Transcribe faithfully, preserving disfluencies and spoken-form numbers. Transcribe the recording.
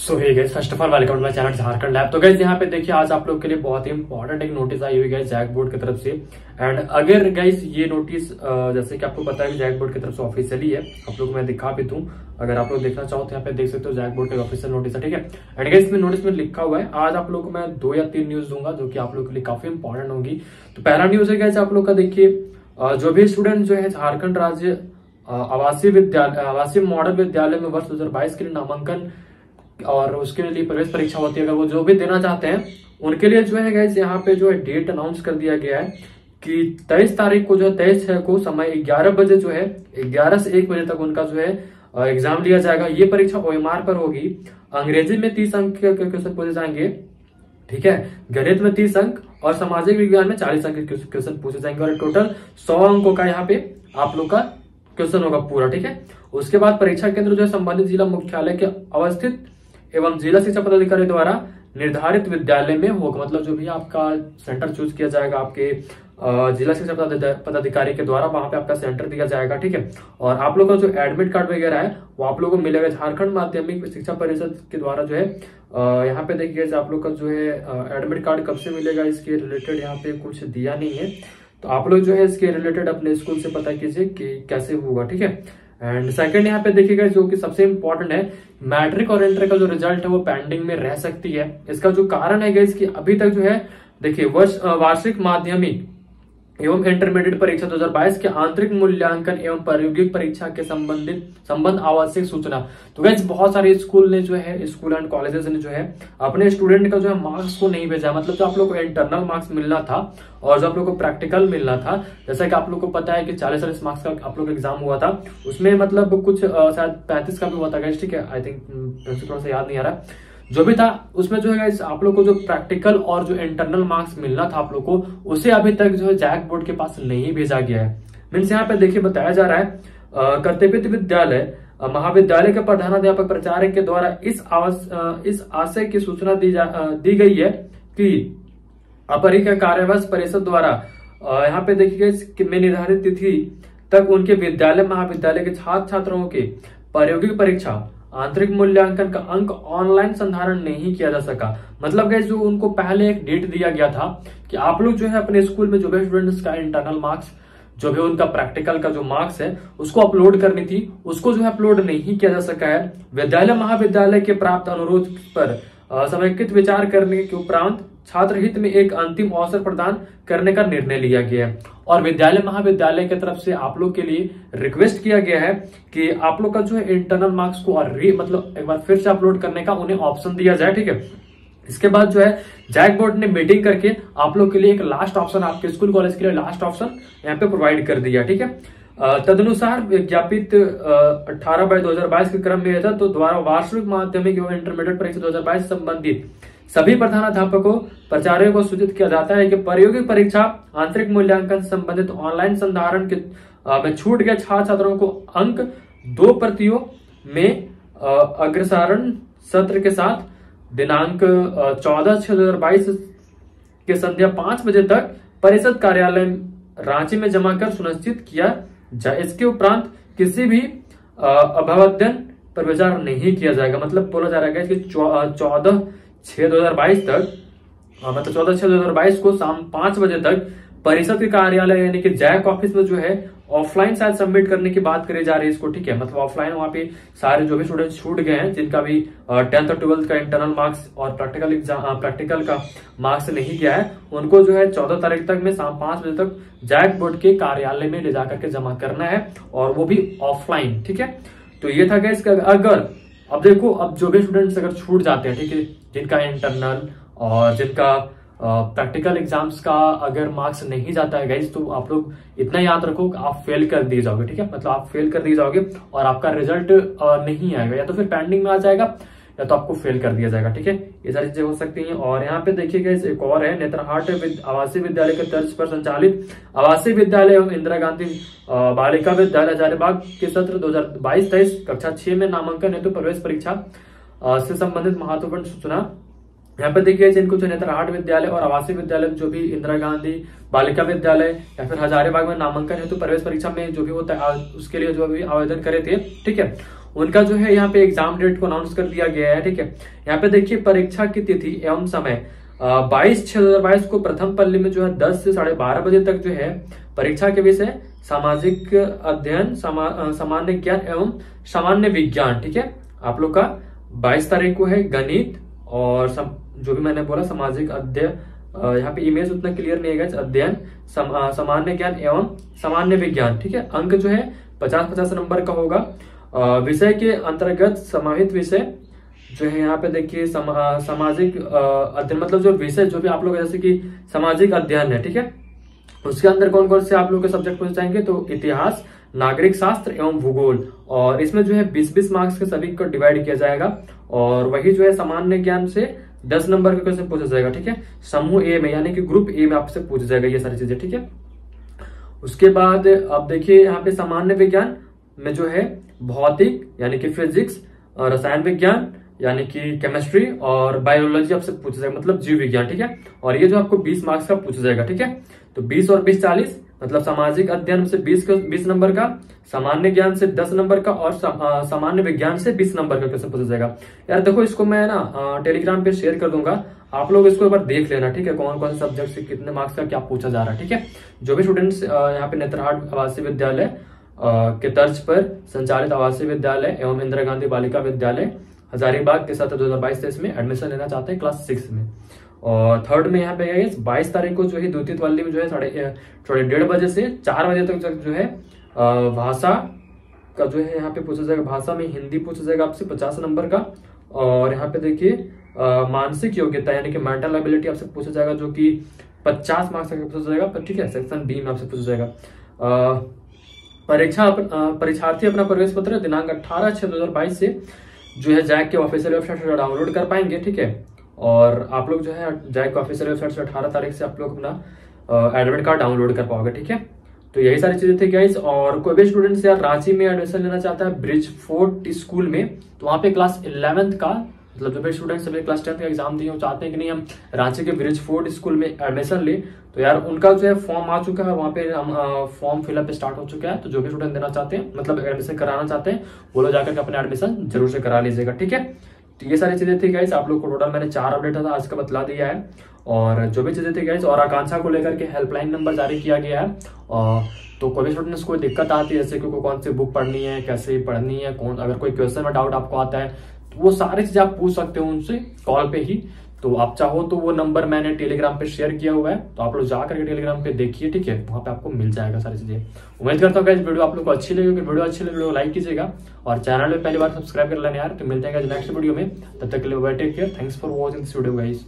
So hey guys, first of all welcome to my channel Jharkhand lab. तो guys यहाँ पे देखिए, आज आप लोग के लिए बहुत ही इंपॉर्टेंट एक नोटिस आई हुई गाइस जैक बोर्ड की तरफ से। एंड अगर गाइस ये नोटिस जैसे कि आपको पता है जैक बोर्ड की तरफ से ऑफिशियली है, आप लोग मैं दिखा भी दूं, अगर आप लोग देखना चाहो तो यहाँ पे देख सकते हो जैक बोर्ड का ऑफिशियल नोटिस है, ठीक है। एंड गाइस इसमें नोटिस में लिखा हुआ है, आज आप लोग को मैं दो या तीन न्यूज दूंगा जो की आप लोग के लिए काफी इंपॉर्टेंट होगी। तो पहला न्यूज है गाइस आप लोग का, देखिए, जो भी स्टूडेंट जो है झारखंड राज्य आवासीय विद्यालय आवासीय मॉडल विद्यालय में वर्ष दो हजार बाईस के लिए नामांकन और उसके लिए प्रवेश परीक्षा होती है, अगर वो जो भी देना चाहते हैं उनके लिए जो है गाइस यहाँ पे जो है डेट अनाउंस कर दिया गया है कि तेईस तारीख को जो है तेईस छह को समय ग्यारह बजे जो है ग्यारह से एक बजे तक उनका जो है एग्जाम लिया जाएगा। ये परीक्षा ओएमआर पर होगी। अंग्रेजी में तीस अंक के क्वेश्चन पूछे जाएंगे, ठीक है, गणित में तीस अंक और सामाजिक विज्ञान में चालीस अंक के क्वेश्चन पूछे जाएंगे और टोटल सौ अंकों का यहाँ पे आप लोग का क्वेश्चन होगा पूरा, ठीक है। उसके बाद परीक्षा केंद्र जो है संबंधित जिला मुख्यालय के अवस्थित एवं जिला शिक्षा पदाधिकारी द्वारा निर्धारित विद्यालय में होगा, मतलब जो भी आपका सेंटर चूज किया जाएगा आपके जिला शिक्षा पदाधिकारी के द्वारा वहां पे आपका सेंटर दिया जाएगा, ठीक है। और आप लोगों का जो एडमिट कार्ड वगैरह है वो आप लोगों को मिलेगा झारखंड माध्यमिक शिक्षा परिषद के द्वारा जो है। यहाँ पे देखिए आप लोग का जो है एडमिट कार्ड कब से मिलेगा इसके रिलेटेड यहाँ पे कुछ दिया नहीं है, तो आप लोग जो है इसके रिलेटेड अपने स्कूल से पता कीजिए कि कैसे होगा, ठीक है। एंड सेकंड यहाँ पे देखिएगा जो कि सबसे इम्पोर्टेंट है, मैट्रिक और इंटर का जो रिजल्ट है वो पेंडिंग में रह सकती है। इसका जो कारण है गाइस कि अभी तक जो है देखिए वर्ष वार्षिक माध्यमिक एवं इंटरमीडिएट परीक्षा दो हजार बाईस के आंतरिक मूल्यांकन एवं प्रायोगिक परीक्षा के संबंधित संबंध आवश्यक सूचना। तो गाइस बहुत सारे स्कूल ने जो है स्कूल एंड कॉलेजेस ने जो है अपने स्टूडेंट का जो है मार्क्स को नहीं भेजा, मतलब जो आप लोग को इंटरनल मार्क्स मिलना था और जो आप लोग को प्रैक्टिकल मिलना था, जैसा कि आप लोग को पता है कि चालीस चालीस मार्क्स का आप लोग एग्जाम हुआ था, उसमें मतलब कुछ शायद पैंतीस का भी हुआ था गाइस, ठीक है, आई थिंक थोड़ा सा याद नहीं आ रहा, जो भी था उसमें जो है गाइस आप लोग को जो प्रैक्टिकल और जो इंटरनल मार्क्स मिलना था आप लोग को उसे अभी तक जो है जैक बोर्ड के पास नहीं भेजा गया है। मीन्स यहाँ पे देखिए बताया जा रहा है कर्तव्य विद्यालय महाविद्यालय के प्रधानाध्यापक प्राचार्य के द्वारा इस इस आशय की सूचना दी जा दी गई है कि अपरि कार्यवाहक परिषद द्वारा यहाँ पे देखिए में निर्धारित तिथि तक उनके विद्यालय महाविद्यालय के छात्र छात्राओं के प्रायोगिक परीक्षा आंतरिक मूल्यांकन का अंक ऑनलाइन संधारण नहीं किया जा सका। मतलब गाइस जो उनको पहले एक डेट दिया गया था कि आप लोग जो है अपने स्कूल में जो भी स्टूडेंट्स का इंटरनल मार्क्स जो भी उनका प्रैक्टिकल का जो मार्क्स है उसको अपलोड करनी थी, उसको जो है अपलोड नहीं किया जा सका है। विद्यालय महाविद्यालय के प्राप्त अनुरोध पर समेकित विचार करने के उपरांत छात्र हित में एक अंतिम अवसर प्रदान करने का निर्णय लिया गया है और विद्यालय महाविद्यालय की तरफ से आप लोग के लिए रिक्वेस्ट किया गया है कि आप लोग का जो है इंटरनल मार्क्स को और री मतलब एक बार फिर से अपलोड करने का उन्हें ऑप्शन दिया जाए, ठीक है। इसके बाद जो है जैक बोर्ड ने मीटिंग करके आप लोग के लिए एक लास्ट ऑप्शन, आपके स्कूल कॉलेज के लिए लास्ट ऑप्शन यहाँ पे प्रोवाइड कर दिया, ठीक है। तदनुसार विज्ञापित अठारह बाई दो हजार बाईस के क्रम में था तो द्वारा वार्षिक माध्यमिक एवं इंटरमीडिएट परीक्षा दो हजार बाईस संबंधित सभी प्रधानाध्यापकों प्राचार्यों को सूचित किया जाता है कि प्रायोगिक परीक्षा आंतरिक मूल्यांकन संबंधित ऑनलाइन संधारण के में छूट गए छात्र छात्राओं को अंक दो प्रतियों में अग्रसारण सत्र के साथ दिनांक चौदह छह दो हजार बाईस के संध्या पांच बजे तक परिषद कार्यालय रांची में जमा कर सुनिश्चित किया जाए। इसके उपरांत किसी भी अभिवादन पर विचार नहीं किया जाएगा, मतलब बोला जा रहा है कि चौदह छह दो हजार बाईस तक मतलब चौदह छह दो हजार बाईस को शाम पांच बजे तक परिषद के कार्यालय यानी कि जैक ऑफिस में जो है ऑफलाइन शायद सबमिट करने की बात करी जा रही है इसको, ठीक है। मतलब ऑफलाइन वहां पे सारे जो भी स्टूडेंट छूट गए हैं जिनका भी टेंथ और ट्वेल्थ का इंटरनल मार्क्स और प्रैक्टिकल एग्जाम प्रैक्टिकल का मार्क्स नहीं गया है उनको जो है चौदह तारीख तक में शाम पांच बजे तक जैक बोर्ड के कार्यालय में ले जाकर के जमा करना है और वो भी ऑफलाइन, ठीक है। तो ये था गाइस, अगर अब देखो अब जो भी स्टूडेंट्स अगर छूट जाते हैं, ठीक है, जिनका इंटरनल और जिनका प्रैक्टिकल एग्जाम्स का अगर मार्क्स नहीं जाता है गाइस, तो आप लोग इतना याद रखो कि आप फेल कर दिए जाओगे, ठीक है। मतलब आप फेल कर दिए जाओगे और आपका रिजल्ट नहीं आएगा, या तो फिर पेंडिंग में आ जाएगा या तो आपको फेल कर दिया जाएगा, ठीक है, ये सारी चीजें हो सकती हैं। और यहाँ पे देखिए गाइस एक और है, नेतरहाट आवासीय विद्यालय के तर्ज पर संचालित आवासीय विद्यालय एवं इंदिरा गांधी बालिका विद्यालय हजारीबाग के सत्र दो हजार बाईस तेईस कक्षा छह में नामांकन हेतु प्रवेश परीक्षा से संबंधित महत्वपूर्ण सूचना। यहाँ पे देखिए जिनको जो नेतरहाट विद्यालय और आवासीय विद्यालय जो भी इंदिरा गांधी बालिका विद्यालय या फिर हजारीबाग में नामांकन हेतु प्रवेश परीक्षा में जो भी होता है उसके लिए जो भी आवेदन करे थे, ठीक है, उनका जो है यहाँ पे एग्जाम डेट को अनाउंस कर दिया गया है। ठीक है, यहाँ पे देखिए परीक्षा की तिथि एवं समय बाईस छह दो हजार बाईस को प्रथम पल्ली में जो है दस से साढ़े बारह बजे तक जो है परीक्षा के विषय सामाजिक अध्ययन, समा, सामान्य ज्ञान एवं सामान्य विज्ञान। ठीक है, आप लोग का बाईस तारीख को है गणित और सम, जो भी मैंने बोला सामाजिक अध्ययन, यहाँ पे इमेज उतना क्लियर नहीं है, अध्ययन सम, सामान्य ज्ञान एवं सामान्य विज्ञान। ठीक है, अंक जो है पचास पचास नंबर का होगा। विषय के अंतर्गत समाहित विषय जो है यहाँ पे देखिए समा, सामाजिक अध्ययन मतलब जो विषय जो भी आप लोग जैसे कि सामाजिक अध्ययन है, ठीक है, उसके अंदर कौन कौन से आप लोग के सब्जेक्ट पूछे जाएंगे तो इतिहास, नागरिक शास्त्र एवं भूगोल। और इसमें जो है बीस बीस मार्क्स के सभी को डिवाइड किया जाएगा और वही जो है सामान्य ज्ञान से दस नंबर का क्वेश्चन पूछा जाएगा। ठीक है, समूह ए में यानी कि ग्रुप ए में आपसे पूछा जाएगा ये सारी चीजें। ठीक है, उसके बाद अब देखिए यहाँ पे सामान्य विज्ञान में जो है भौतिक यानी कि फिजिक्स, रसायन विज्ञान यानी कि केमिस्ट्री और बायोलॉजी आपसे पूछा जाएगा मतलब जीव विज्ञान। ठीक है, और ये जो आपको बीस मार्क्स का पूछा जाएगा। ठीक है, तो बीस और बीस चालीस मतलब सामाजिक अध्ययन से बीस बीस नंबर का, सामान्य ज्ञान से दस नंबर का और सामान्य विज्ञान से बीस नंबर का क्वेश्चन पूछा जाएगा। यार देखो इसको मैं ना टेलीग्राम पे शेयर कर दूंगा, आप लोग इसको एक बार देख लेना। ठीक है, कौन कौन से सब्जेक्ट से कितने मार्क्स का क्या पूछा जा रहा है। ठीक है, जो भी स्टूडेंट्स यहाँ पे नेतरहाट आवासीय विद्यालय के तर्ज पर संचालित आवासीय विद्यालय एवं इंदिरा गांधी बालिका विद्यालय हजारीबाग के साथ दो हजार बाईस तेईस में एडमिशन लेना चाहते हैं क्लास सिक्स में और थर्ड में यहाँ पे गाइस बाईस तारीख को जो है द्वितीय वाली में जो है साढ़े साढ़े डेढ़ बजे से चार बजे तक जो है भाषा का जो है यहाँ पे पूछा जाएगा। भाषा में हिंदी पूछा जाएगा आपसे पचास नंबर का और यहाँ पे देखिए मानसिक योग्यता यानी कि मेंटल एबिलिटी आपसे पूछा जाएगा जो कि पचास मार्क्स तक पूछा जाएगा पर। ठीक है, सेक्शन बी में आपसे पूछा जाएगा। परीक्षा परीक्षार्थी अपना प्रवेश पत्र दिनांक अट्ठारह छह दो हजार बाईस से जो है जैक के ऑफिशियल वेबसाइट से डाउनलोड कर पाएंगे। ठीक है, और आप लोग जो है जैक के ऑफिशियल वेबसाइट से अठारह तारीख से आप लोग अपना एडमिट कार्ड डाउनलोड कर पाओगे। ठीक है, तो यही सारी चीजें थी गाइस। और कोई भी स्टूडेंट्स यार रांची में एडमिशन लेना चाहता है ब्रिज फोर्थ स्कूल में, तो वहाँ पे क्लास इलेवेंथ का मतलब जो भी स्टूडेंट्स अभी क्लास टेंथ का एग्जाम दिए चाहते हैं कि नहीं हम रांची के ब्रिज फोर्थ स्कूल में एडमिशन ले, तो यार उनका जो है फॉर्म आ चुका है, वहाँ पे हम फॉर्म फिलअप स्टार्ट हो चुका है। तो जो भी स्टूडेंट देना चाहते हैं मतलब एडमिशन कराना चाहते हैं वो लोग जाकर के अपना एडमिशन जरूर से करा लीजिएगा। ठीक है, तो ये सारी चीजें थी गाइस। आप लोग को टोटल मैंने चार अपडेट था आज का बतला दिया है और जो भी चीजें थी गाइस। और आकांक्षा को लेकर के हेल्पलाइन नंबर जारी किया गया है और तो कोई भी स्टूडेंट्स कोई दिक्कत आती है जैसे कि कौन सी बुक पढ़नी है, कैसे पढ़नी है, कौन अगर कोई क्वेश्चन में डाउट आपको आता है तो वो सारी चीजें आप पूछ सकते हो उनसे कॉल पे ही। तो आप चाहो तो वो नंबर मैंने टेलीग्राम पे शेयर किया हुआ है, तो आप लोग जाकर के टेलीग्राम पे देखिए। ठीक है, वहाँ पे आपको मिल जाएगा सारी चीजें। उम्मीद करता हूँ गाइस वीडियो आप लोग को अच्छी लगेगी। वीडियो अच्छी लगे वीडियो लाइक कीजिएगा और चैनल में पहली बार सब्सक्राइब कर लेना यार। तो मिलते हैं नेक्स्ट वीडियो में, तब तक के लिए bye, take care, thanks for watching this video guys.